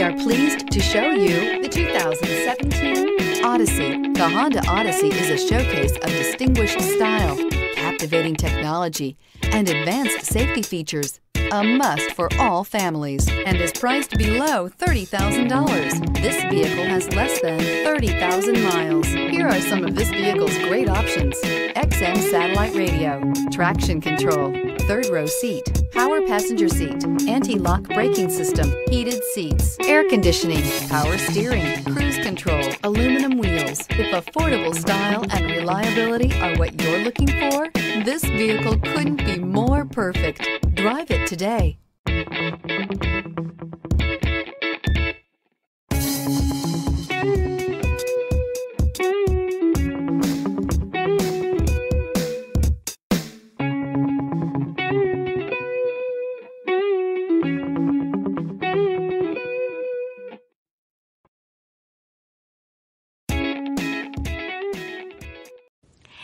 We are pleased to show you the 2017 Odyssey. The Honda Odyssey is a showcase of distinguished style, captivating technology, and advanced safety features. A must for all families and is priced below $30,000. This vehicle has less than 30,000 miles. Here are some of this vehicle's great options: XM satellite radio, traction control, third row seat, power passenger seat, anti-lock braking system, heated seats, air conditioning, power steering, cruise control, aluminum wheels. If affordable style and reliability are what you're looking for, this vehicle couldn't be more perfect. Drive it today.